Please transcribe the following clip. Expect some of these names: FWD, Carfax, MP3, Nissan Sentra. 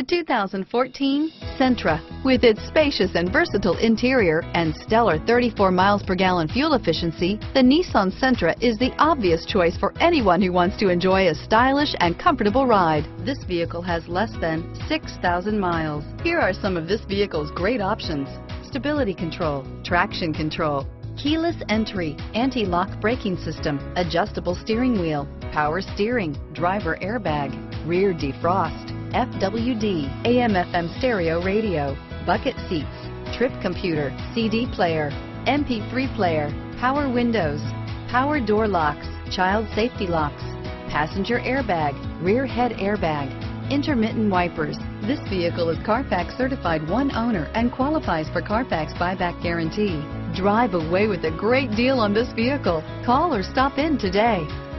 The 2014 Sentra, with its spacious and versatile interior and stellar 34 miles per gallon fuel efficiency, the Nissan Sentra is the obvious choice for anyone who wants to enjoy a stylish and comfortable ride. This vehicle has less than 6,000 miles. Here are some of this vehicle's great options: stability control, traction control, keyless entry, anti-lock braking system, adjustable steering wheel, power steering, driver airbag, rear defrost, FWD, AM/FM stereo radio, bucket seats, trip computer, CD player, MP3 player, power windows, power door locks, child safety locks, passenger airbag, rear head airbag, intermittent wipers. This vehicle is Carfax certified one owner and qualifies for Carfax buyback guarantee. Drive away with a great deal on this vehicle. Call or stop in today.